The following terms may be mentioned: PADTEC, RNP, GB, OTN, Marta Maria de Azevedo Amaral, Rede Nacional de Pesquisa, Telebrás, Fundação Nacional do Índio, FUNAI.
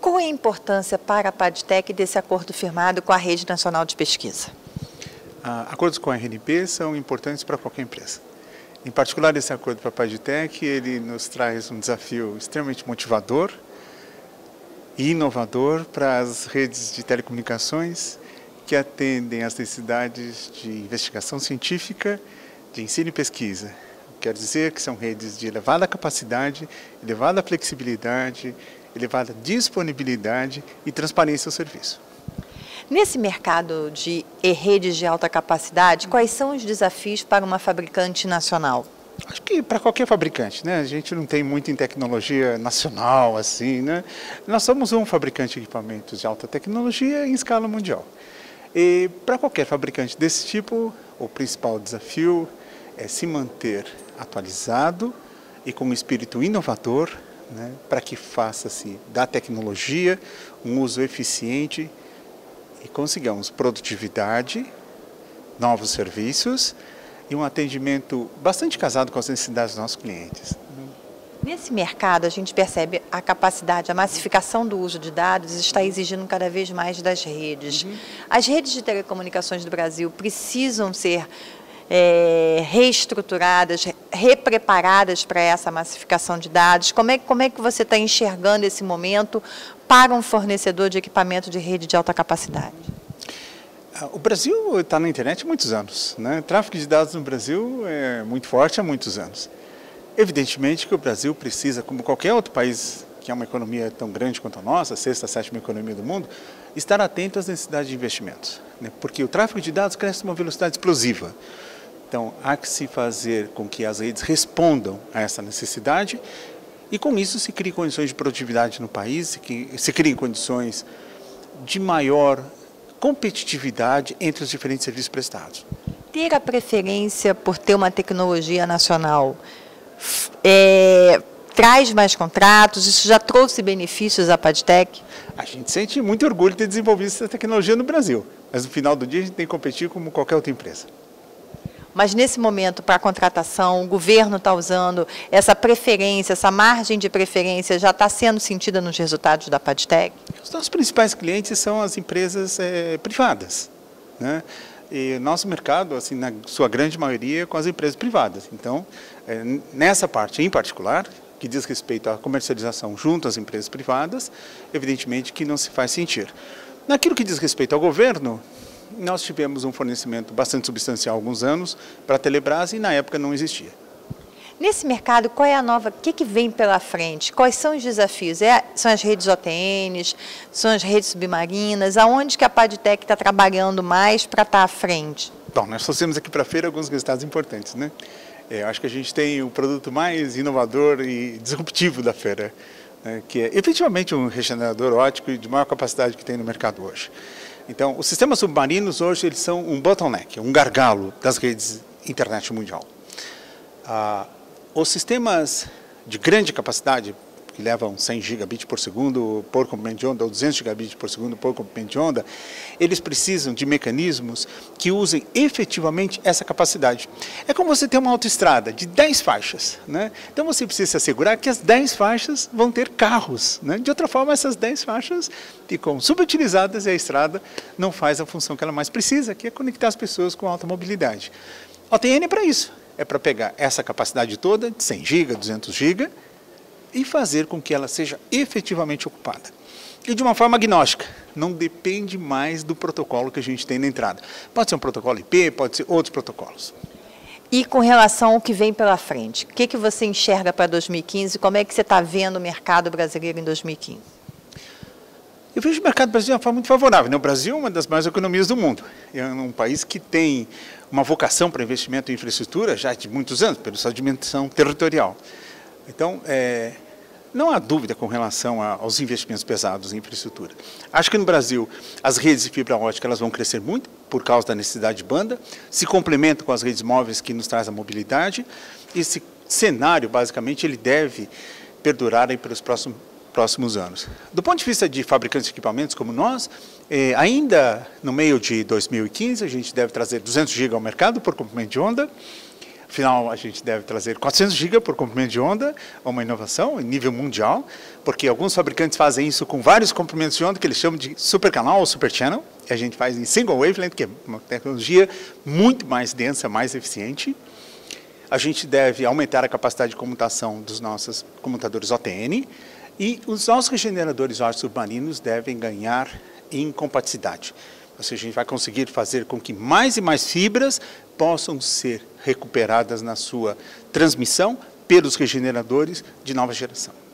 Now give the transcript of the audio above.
Qual é a importância para a PADTEC desse acordo firmado com a Rede Nacional de Pesquisa? Acordos com a RNP são importantes para qualquer empresa. Em particular, esse acordo para a PADTEC, ele nos traz um desafio extremamente motivador e inovador para as redes de telecomunicações que atendem às necessidades de investigação científica, de ensino e pesquisa. Quer dizer que são redes de elevada capacidade, elevada flexibilidade, elevada disponibilidade e transparência ao serviço. Nesse mercado de redes de alta capacidade, quais são os desafios para uma fabricante nacional? Acho que para qualquer fabricante, né? A gente não tem muito em tecnologia nacional, assim, né? Nós somos um fabricante de equipamentos de alta tecnologia em escala mundial. E para qualquer fabricante desse tipo, o principal desafio é se manter atualizado e com um espírito inovador, né, para que faça-se da tecnologia um uso eficiente e consigamos produtividade, novos serviços e um atendimento bastante casado com as necessidades dos nossos clientes. Nesse mercado, a gente percebe a capacidade, a massificação do uso de dados está exigindo cada vez mais das redes. As redes de telecomunicações do Brasil precisam ser reestruturadas, repreparadas para essa massificação de dados. Como é que você está enxergando esse momento para um fornecedor de equipamento de rede de alta capacidade? O Brasil está na internet há muitos anos, né? O tráfego de dados no Brasil é muito forte há muitos anos. Evidentemente que o Brasil precisa, como qualquer outro país que é uma economia tão grande quanto a nossa, a 6ª, 7ª economia do mundo, estar atento às necessidades de investimentos, né? Porque o tráfego de dados cresce a uma velocidade explosiva. Então, há que se fazer com que as redes respondam a essa necessidade e, com isso, se criem condições de produtividade no país, que se criem condições de maior competitividade entre os diferentes serviços prestados. Ter a preferência por ter uma tecnologia nacional traz mais contratos, isso já trouxe benefícios à PADTEC? A gente sente muito orgulho de ter desenvolvido essa tecnologia no Brasil, mas no final do dia a gente tem que competir como qualquer outra empresa. Mas nesse momento, para a contratação, o governo está usando essa preferência, essa margem de preferência já está sendo sentida nos resultados da PADTEC? Os nossos principais clientes são as empresas privadas, né? E o nosso mercado, assim, na sua grande maioria, é com as empresas privadas. Então, nessa parte em particular, que diz respeito à comercialização junto às empresas privadas, evidentemente que não se faz sentir. Naquilo que diz respeito ao governo, nós tivemos um fornecimento bastante substancial há alguns anos para a Telebrás e na época não existia. Nesse mercado, qual é a nova, o que vem pela frente? Quais são os desafios? São as redes OTNs, são as redes submarinas? Aonde que a PADTEC está trabalhando mais para estar à frente? Bom, nós trouxemos aqui para a feira alguns resultados importantes, né? Acho que a gente tem o produto mais inovador e disruptivo da feira, né, que é efetivamente um regenerador óptico de maior capacidade que tem no mercado hoje. Então, os sistemas submarinos hoje eles são um bottleneck, um gargalo das redes internet mundial. Os sistemas de grande capacidade, que levam 100 gigabits por segundo por comprimento de onda, ou 200 gigabits por segundo por comprimento de onda, eles precisam de mecanismos que usem efetivamente essa capacidade. É como você ter uma autoestrada de 10 faixas, né? Então você precisa se assegurar que as 10 faixas vão ter carros, né? De outra forma, essas 10 faixas ficam subutilizadas e a estrada não faz a função que ela mais precisa, que é conectar as pessoas com alta mobilidade. A OTN é para isso, é para pegar essa capacidade toda, de 100 GB, 200 GB, e fazer com que ela seja efetivamente ocupada. E de uma forma agnóstica, não depende mais do protocolo que a gente tem na entrada. Pode ser um protocolo IP, pode ser outros protocolos. E com relação ao que vem pela frente, o que você enxerga para 2015? Como é que você está vendo o mercado brasileiro em 2015? Eu vejo o mercado brasileiro de uma forma muito favorável, né? O Brasil é uma das maiores economias do mundo. É um país que tem uma vocação para investimento em infraestrutura já de muitos anos, pela sua dimensão territorial. Então, não há dúvida com relação aos investimentos pesados em infraestrutura. Acho que no Brasil as redes de fibra ótica elas vão crescer muito por causa da necessidade de banda, se complementam com as redes móveis que nos traz a mobilidade. Esse cenário, basicamente, ele deve perdurar aí pelos próximos anos. Do ponto de vista de fabricantes de equipamentos como nós, ainda no meio de 2015 a gente deve trazer 200 GB ao mercado por comprimento de onda, Afinal, a gente deve trazer 400 GB por comprimento de onda, uma inovação em nível mundial, porque alguns fabricantes fazem isso com vários comprimentos de onda, que eles chamam de super canal ou super channel, e a gente faz em single wavelength, que é uma tecnologia muito mais densa, mais eficiente. A gente deve aumentar a capacidade de comutação dos nossos comutadores OTN, e os nossos regeneradores óticos submarinos devem ganhar em compatibilidade. Ou seja, a gente vai conseguir fazer com que mais e mais fibras possam ser recuperadas na sua transmissão pelos regeneradores de nova geração.